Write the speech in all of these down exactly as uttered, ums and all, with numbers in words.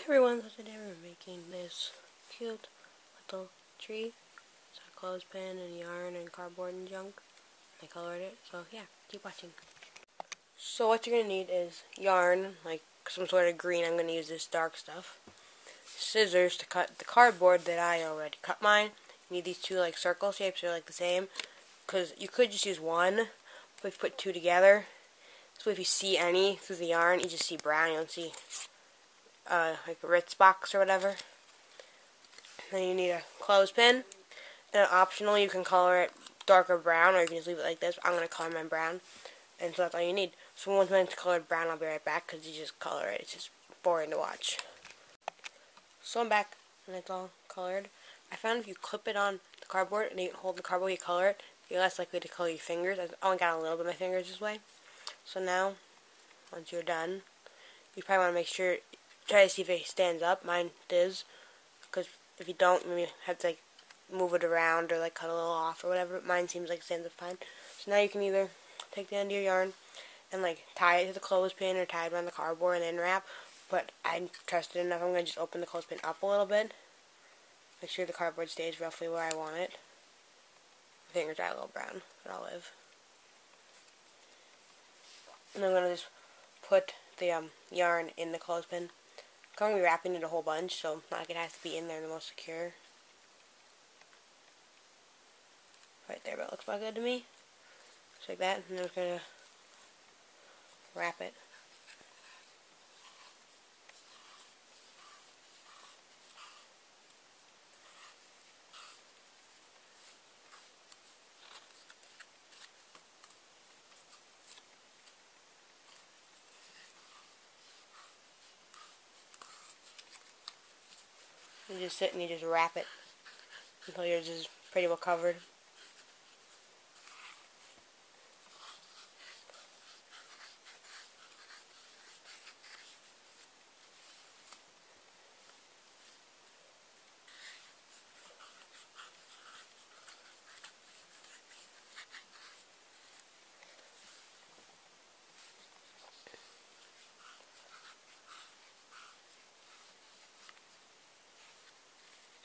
Hi everyone, so today we're making this cute little tree. It's a clothespin and yarn and cardboard and junk. I colored it, so yeah, keep watching. So what you're going to need is yarn, like some sort of green. I'm going to use this dark stuff. Scissors to cut the cardboard that I already cut mine. You need these two like circle shapes, they're like the same. Because you could just use one, but if you put two together, so if you see any through the yarn, you just see brown, you don't see Uh, like a Ritz box or whatever. Then you need a clothespin. Then optionally you can color it darker brown, or you can just leave it like this. I'm going to color mine brown. And so that's all you need. So once mine's colored brown, I'll be right back, because you just color it. It's just boring to watch. So I'm back, and it's all colored. I found if you clip it on the cardboard, and you can hold the cardboard, you color it, you're less likely to color your fingers. I only got a little bit of my fingers this way. So now, once you're done, you probably want to make sure... try to see if it stands up. Mine does, because if you don't, you have to like move it around or like cut a little off or whatever. But mine seems like it stands up fine. So now you can either take the end of your yarn and like tie it to the clothespin or tie it around the cardboard and then wrap. But I'm trusted enough. I'm gonna just open the clothespin up a little bit, make sure the cardboard stays roughly where I want it. My fingers are a little brown, but I'll live. And I'm gonna just put the um, yarn in the clothespin. I'm going to be wrapping it a whole bunch, so like it has to be in there the most secure. Right there, but it looks about good to me. Just like that, and then I'm going to wrap it. You just sit and you just wrap it until yours is pretty well covered.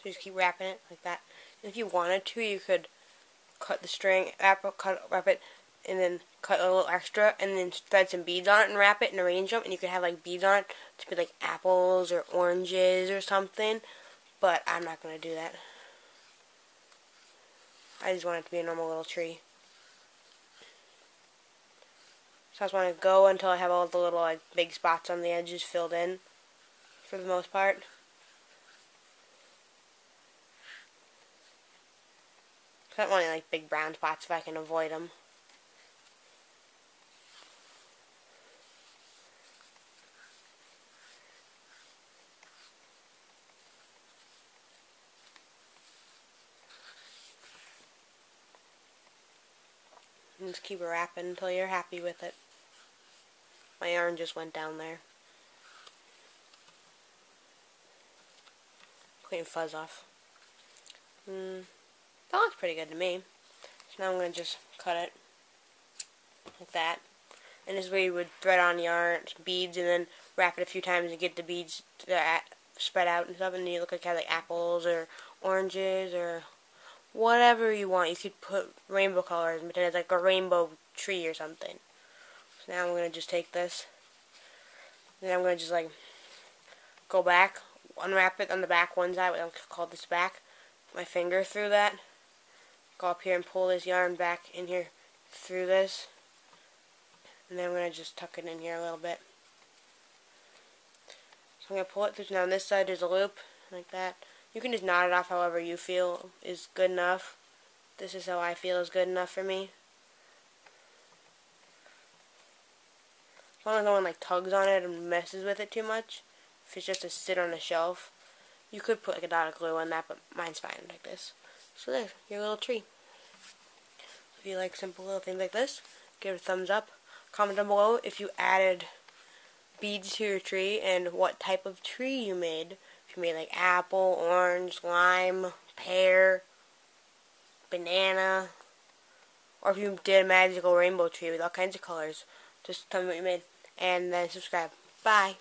Just keep wrapping it like that. And if you wanted to, you could cut the string, wrap it, cut, wrap it, and then cut a little extra, and then thread some beads on it and wrap it and arrange them. And you could have like beads on it to be like apples or oranges or something. But I'm not gonna do that. I just want it to be a normal little tree. So I just want to go until I have all the little like big spots on the edges filled in, for the most part. I don't want any like big brown spots if I can avoid them. And just keep wrapping until you're happy with it. My yarn just went down there. Clean fuzz off. Mm. That looks pretty good to me. So now I'm going to just cut it like that. And this is where you would thread on yarn, beads, and then wrap it a few times and get the beads to spread out and stuff. And then you look like you have like apples or oranges or whatever you want. You could put rainbow colors, but then it's like a rainbow tree or something. So now I'm going to just take this. And then I'm going to just like go back, unwrap it on the back one side. I'm call this back. Put my finger through that. Go up here and pull this yarn back in here through this, and then I'm going to just tuck it in here a little bit. So I'm going to pull it through. Now on this side there's a loop like that. You can just knot it off however you feel is good enough. This is how I feel is good enough for me. As long as no one like tugs on it and messes with it too much. If it's just to sit on a shelf, you could put like a dot of glue on that, but mine's fine like this. So there's your little tree. If you like simple little things like this, give it a thumbs up. Comment down below if you added beads to your tree and what type of tree you made. If you made like apple, orange, lime, pear, banana, or if you did a magical rainbow tree with all kinds of colors. Just tell me what you made, and then subscribe. Bye!